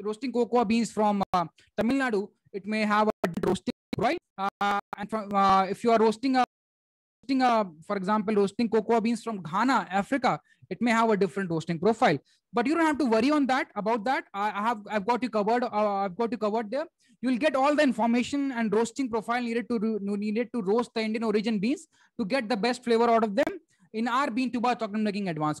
roasting cocoa beans from Tamil Nadu, it may have a roasting, right? And from, if you are roasting for example, roasting cocoa beans from Ghana, Africa, it may have a different roasting profile. But you don't have to worry on that. About that, I've got you covered. I've got you covered there. You will get all the information and roasting profile needed to roast the Indian origin beans to get the best flavor out of them in our bean tuba choc-naking advanced course.